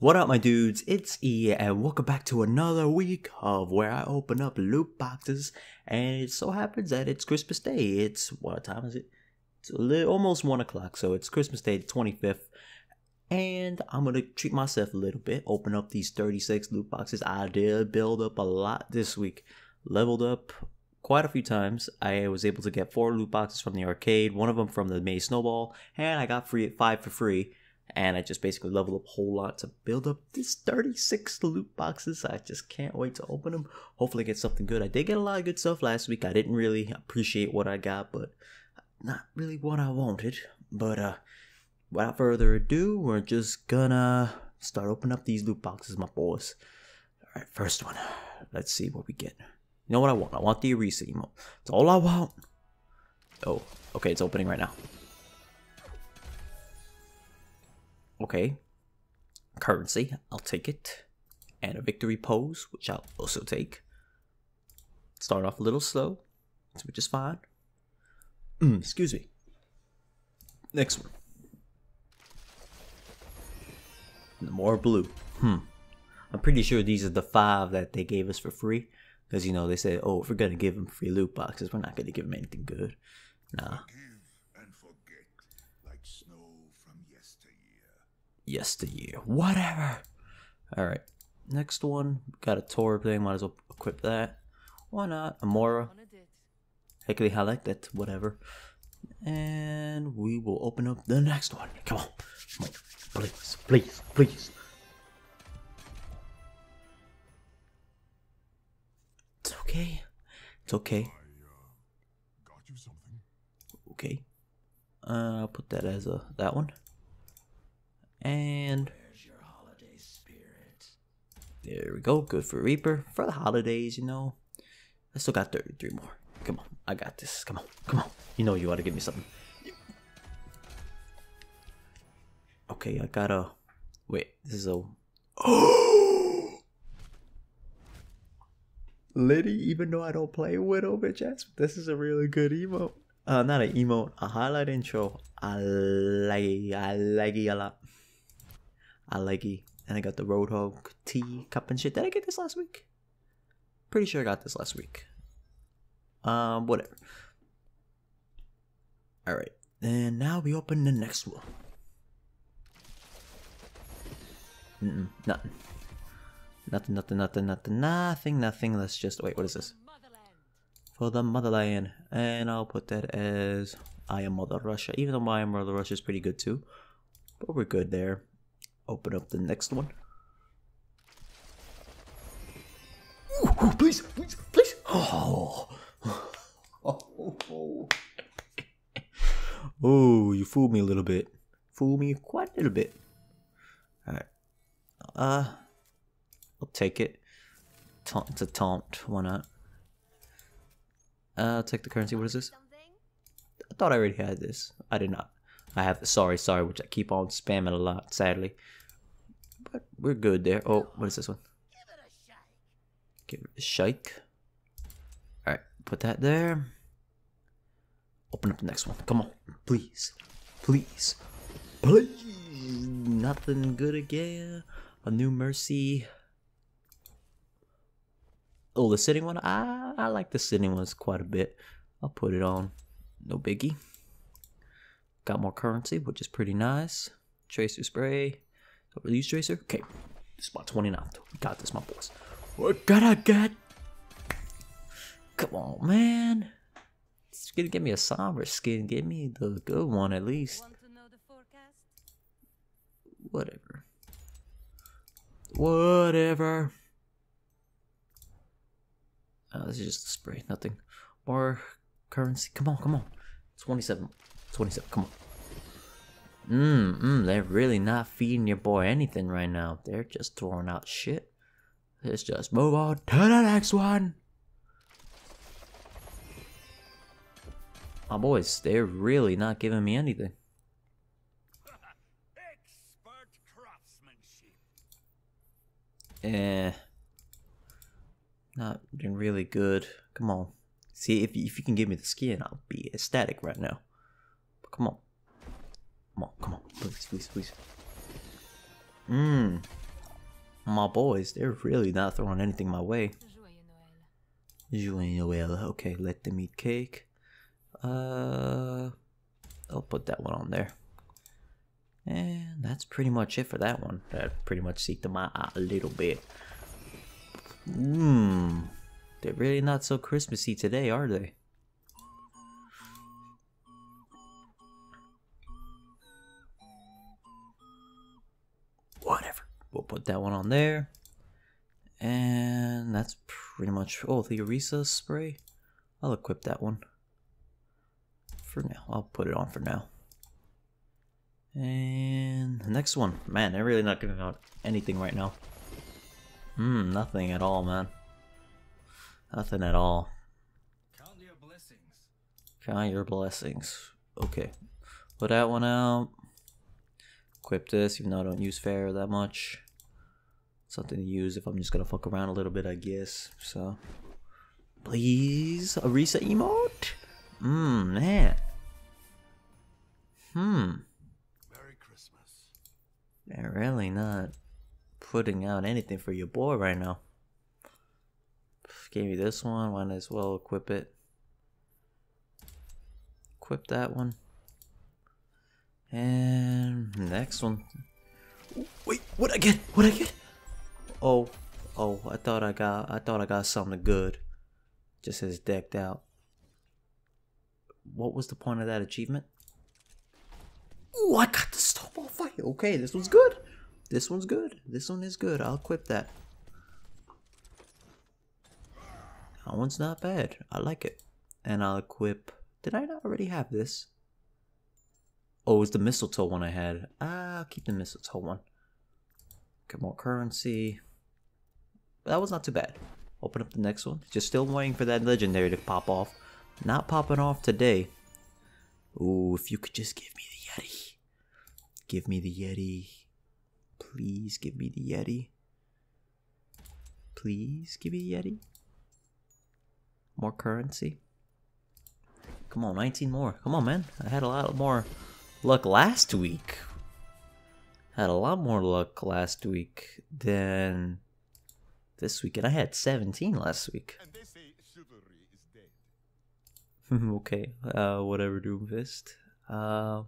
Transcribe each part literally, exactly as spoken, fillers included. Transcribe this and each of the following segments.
What up my dudes, it's E and welcome back to another week of where I open up loot boxes, and it so happens that it's Christmas Day. It's, what time is it? It's little, almost one o'clock, so it's Christmas Day the twenty-fifth, and I'm gonna treat myself a little bit, open up these thirty-six loot boxes. I did build up a lot this week, leveled up quite a few times. I was able to get four loot boxes from the arcade, one of them from the Maze Snowball, and I got free five for free. And I just basically leveled up a whole lot to build up these thirty-six loot boxes. I just can't wait to open them. Hopefully get something good. I did get a lot of good stuff last week. I didn't really appreciate what I got, but not really what I wanted. But uh, without further ado, we're just gonna start opening up these loot boxes, my boys. Alright, first one. Let's see what we get. You know what I want? I want the Erisa emote. That's all I want. Oh, okay, it's opening right now. Okay, currency, I'll take it, and a victory pose, which I'll also take. Start off a little slow, which is fine. Mm, excuse me. Next one. More blue. Hmm. I'm pretty sure these are the five that they gave us for free, because you know they said, "Oh, if we're gonna give them free loot boxes, we're not gonna give them anything good." Nah. Yesteryear, whatever. All right, next one. Got a Torb thing. Might as well equip that. Why not? Amora. Heckley highlight that. Whatever. And we will open up the next one. Come on, come on. please, please, please. It's okay. It's okay. Okay. Uh, I'll put that as a that one. And there's your holiday spirit. There we go. Good for Reaper for the holidays, you know. I still got thirty-three more. Come on, I got this. Come on, come on. You know you ought to give me something. Okay, I gotta wait. This is a oh. Liddy, even though I don't play Widow bitch ass, this is a really good emote. Uh, not an emote, a highlight intro. I like it. I like it a lot. I like it. And I got the Roadhog tea cup and shit. Did I get this last week? Pretty sure I got this last week. Um, whatever. Alright. And now we open the next one. Mm-mm, nothing. Nothing, nothing, nothing, nothing, nothing, nothing. Let's just, wait, what is this? For the motherland. And I'll put that as I Am Mother Russia. Even though I Am Mother Russia is pretty good too. But we're good there. Open up the next one. Ooh, ooh, please, please, please. Oh. Oh. Oh, you fooled me a little bit. Fooled me quite a little bit. Alright. Uh, I'll take it. Taunt, it's a taunt. Why not? Uh, I'll take the currency. What is this? I thought I already had this. I did not. I have the sorry, sorry, which I keep on spamming a lot, sadly. But we're good there. Oh, what is this one? Give it a shake. Alright, put that there. Open up the next one. Come on. Please. Please. Please. Nothing good again. A new Mercy. Oh, the sitting one? I, I like the sitting ones quite a bit. I'll put it on. No biggie. Got more currency, which is pretty nice. Tracer spray. Don't really use tracer. Okay. Spot twenty-nine. We got this, my boys. What gotta get? Come on, man. It's gonna give me a somber skin. Give me the good one at least. Want to know the forecast? Whatever. Whatever. Oh, this is just a spray. Nothing. More currency. Come on, come on. twenty-seven. twenty-seven, come on. Mmm, mmm, they're really not feeding your boy anything right now. They're just throwing out shit. Let's just move on to the next one. My boys, they're really not giving me anything. Expert craftsmanship. Eh. Not doing really good. Come on. See, if, if you can give me the skin, I'll be ecstatic right now. Come on. Come on, come on. Please, please, please. Mmm. my boys, they're really not throwing anything my way. Joyeux Noël. Okay, let them eat cake. Uh, I'll put that one on there. And that's pretty much it for that one. That pretty much seeked them out a little bit. Mmm. They're really not so Christmassy today, are they? Whatever. We'll put that one on there. And that's pretty much... Oh, the Orisa spray. I'll equip that one. For now. I'll put it on for now. And the next one. Man, they're really not giving out anything right now. Hmm, nothing at all, man. Nothing at all. Count your blessings. Count your blessings. Okay. Put that one out. Equip this, even though I don't use fair that much. Something to use if I'm just gonna fuck around a little bit, I guess. So. Please, Orisa emote? Mmm, man. Hmm. Merry Christmas. They're really not putting out anything for your boy right now. Gave me this one, might as well equip it. Equip that one. And next one. Wait, what'd I get? What'd I get? Oh, oh, I thought I got I thought I got something good. Just says decked out. What was the point of that achievement? Oh, I got the snowball fight. Okay, this one's good. This one's good. This one is good. I'll equip that. That one's not bad. I like it. And I'll equip... Did I not already have this? Oh, it was the mistletoe one I had. I'll keep the mistletoe one. Get more currency. That was not too bad. Open up the next one. Just still waiting for that legendary to pop off. Not popping off today. Ooh, if you could just give me the Yeti. Give me the Yeti. Please give me the Yeti. Please give me the Yeti. More currency. Come on, nineteen more. Come on, man. I had a lot more luck last week. Had a lot more luck last week than this week. And I had seventeen last week. And they say chivalry is dead. Okay. Uh, whatever, Doomfist. Uh,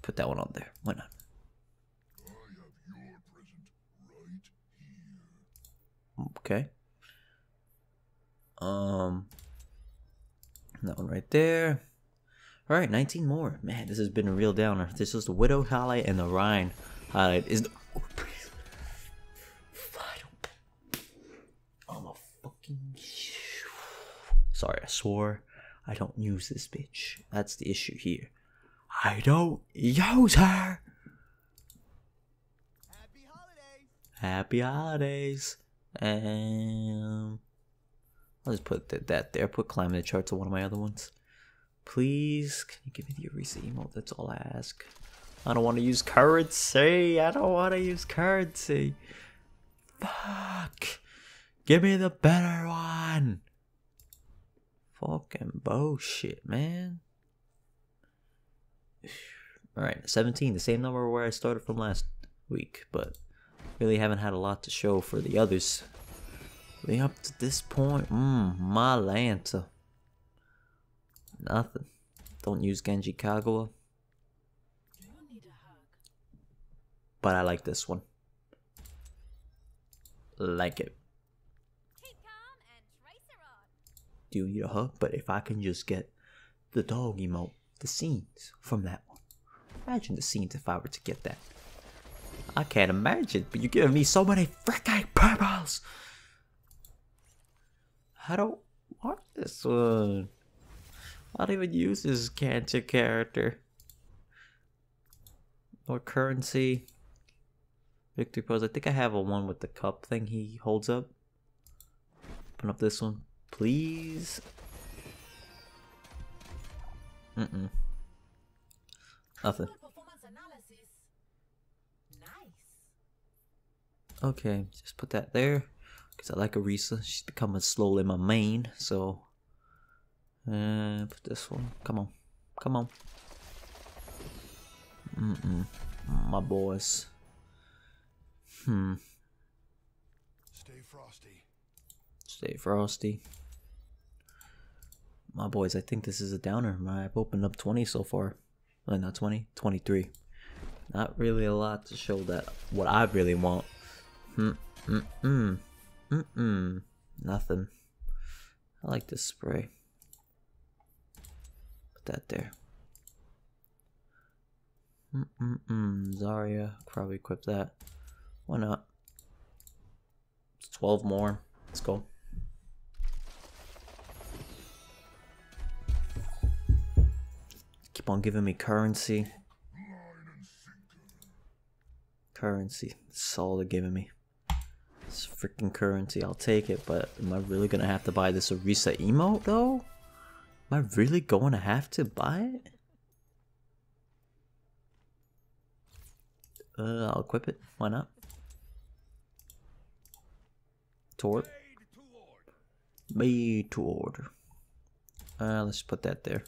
put that one on there. Why not? I have your present right here. Okay. Um, that one right there. All right, nineteen more. Man, this has been a real downer. This is the Widow highlight and the Rhine highlight. Is the oh, please. I'm a fucking. Sorry, I swore. I don't use this bitch. That's the issue here. I don't use her. Happy holidays. Happy holidays. And. I'll just put th that there. Put climbing the charts on one of my other ones. Please, can you give me the Orisa emote? That's all I ask. I don't want to use currency. I don't want to use currency. Fuck. Give me the better one. Fucking bullshit, man. Alright, seventeen. The same number where I started from last week. But really haven't had a lot to show for the others. Up to this point, mm, my Lanta. Nothing. Don't use Genji Kagawa. But I like this one. Like it. Do you need a hug? But if I can just get the dog emote, the scenes from that one. Imagine the scenes if I were to get that. I can't imagine, but you're giving me so many freaking purples. I don't want this one. I don't even use this cancer character. Or currency. Victory pose. I think I have a one with the cup thing he holds up. Open up this one. Please. Mm-mm. Nothing. Okay, just put that there. Because I like Orisa, she's becoming slowly my main, so... Uh, put this one, come on, come on. Mm-mm, my boys. Hmm. Stay frosty. Stay frosty. My boys, I think this is a downer. I've opened up twenty so far. No, not twenty. twenty-three. Not really a lot to show that what I really want. Mm mm mm. Mm mm. Nothing. I like this spray. Put that there. Mm mm mm. Zarya. Probably equip that. Why not? It's twelve more. Let's go. Keep on giving me currency. Currency. That's all they're giving me. It's freaking currency. I'll take it, but am I really gonna have to buy this Orisa emote though? Am I really going to have to buy it? Uh, I'll equip it. Why not? To order. Made to order. Uh, let's put that there.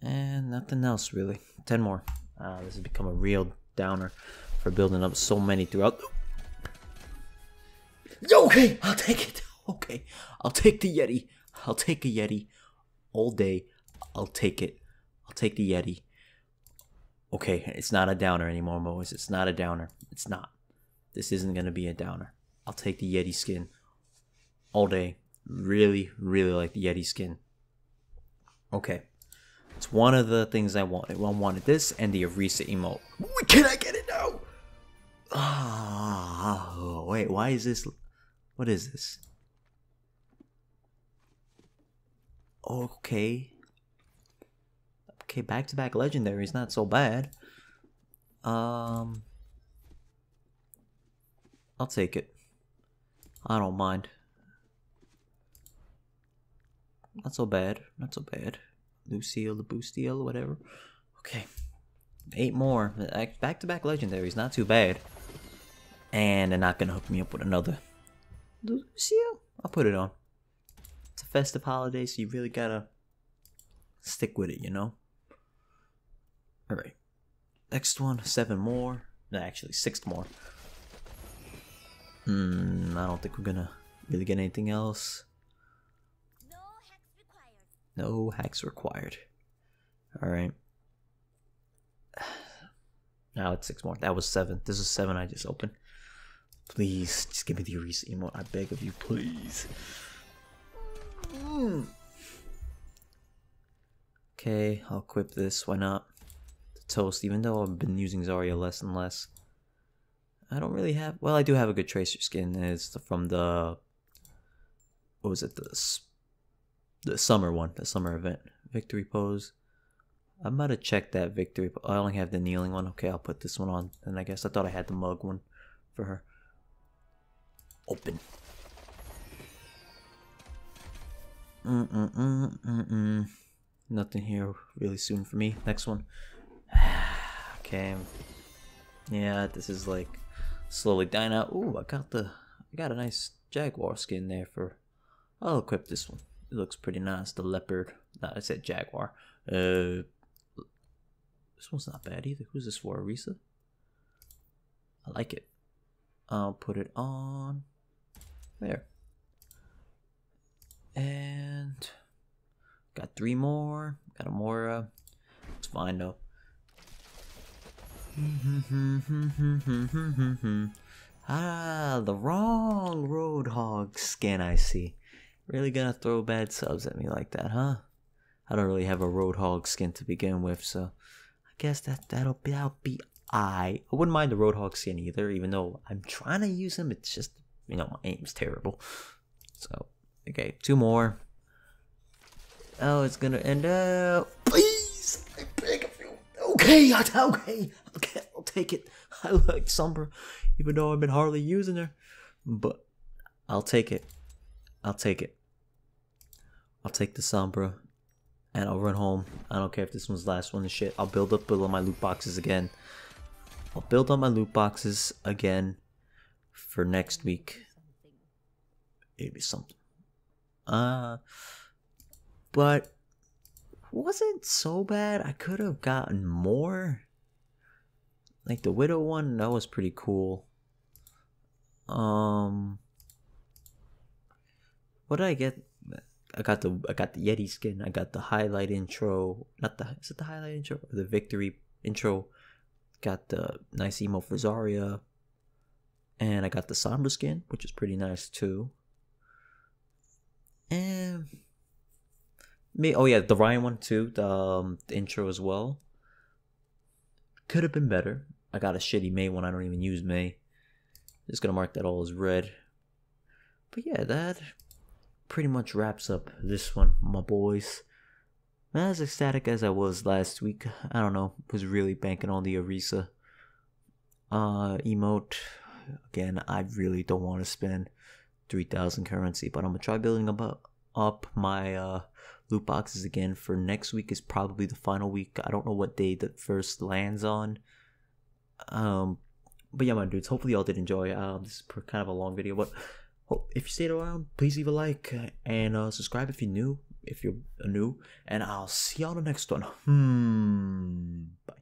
And nothing else really. Ten more. Uh, this has become a real downer for building up so many throughout. Okay, I'll take it. Okay, I'll take the Yeti. I'll take a Yeti all day. I'll take it. I'll take the Yeti. Okay, it's not a downer anymore, boys. It's not a downer. It's not. This isn't gonna be a downer. I'll take the Yeti skin all day. Really, really like the Yeti skin. Okay. It's one of the things I wanted. I wanted this and the Orisa emote. Can I get it now? Oh, wait, why is this? What is this? Okay. Okay, back-to-back legendaries, not so bad. Um, I'll take it. I don't mind. Not so bad. Not so bad. Lucille, the Boostiel, whatever. Okay. Eight more. Back-to-back legendaries, not too bad. And they're not gonna hook me up with another Lucille. I'll put it on. It's a festive holiday, so you really gotta stick with it, you know? Alright. Next one, seven more. No, actually, six more. Hmm, I don't think we're gonna really get anything else. No hacks required. Alright. Now it's six more. That was seven. This is seven I just opened. Please, just give me the Orisa emote. I beg of you, please. Mm. Okay, I'll equip this. Why not? The toast, even though I've been using Zarya less and less. I don't really have... Well, I do have a good Tracer skin. It's from the... What was it? The... The summer one, the summer event. Victory pose. I might have checked that victory. But I only have the kneeling one. Okay, I'll put this one on. And I guess I thought I had the mug one for her. Open. Mm mm mm mm mm. Nothing here really soon for me. Next one. Okay. Yeah, this is like slowly dying out. Ooh, I got the. I got a nice jaguar skin there for. I'll equip this one. It looks pretty nice. The leopard. No, I said jaguar. Uh, this one's not bad either. Who's this for? Orisa? I like it. I'll put it on. There. And... Got three more. Got a Mora. It's fine though. Ah, the wrong Roadhog skin I see. Really gonna throw bad subs at me like that, huh? I don't really have a Roadhog skin to begin with, so I guess that that'll be that'll be I. I wouldn't mind the Roadhog skin either, even though I'm trying to use him. It's just, you know, my aim's terrible. So okay, two more. Oh, it's gonna end up. Please, I beg of you. Okay, okay, okay, I'll take it. I like Sombra, even though I've been hardly using her, but I'll take it. I'll take it. I'll take the Sombra and I'll run home. I don't care if this one's the last one and shit. I'll build up, build on my loot boxes again. I'll build on my loot boxes again for next week. Maybe something. Uh, but wasn't so bad. I could have gotten more. Like the Widow one, that was pretty cool. Um, what did I get? I got the I got the Yeti skin. I got the highlight intro. Not the is it the highlight intro or the victory intro? Got the nice emo for Zarya, and I got the Sombra skin, which is pretty nice too. And me, oh yeah, the Ryan one too. The, um, the intro as well. Could have been better. I got a shitty May one. I don't even use May. Just gonna mark that all as red. But yeah, that pretty much wraps up this one, my boys. Not as ecstatic as I was last week. I don't know. Was really banking on the Orisa uh, emote. Again, I really don't want to spend three thousand currency, but I'm going to try building up, up my uh, loot boxes again for next week. Is probably the final week. I don't know what day the first lands on. Um, But yeah, my dudes, hopefully y'all did enjoy. Um, this is kind of a long video, but oh, if you stayed around, please leave a like and uh, subscribe if you're new. If you're new, and I'll see y'all in the next one. Hmm. Bye.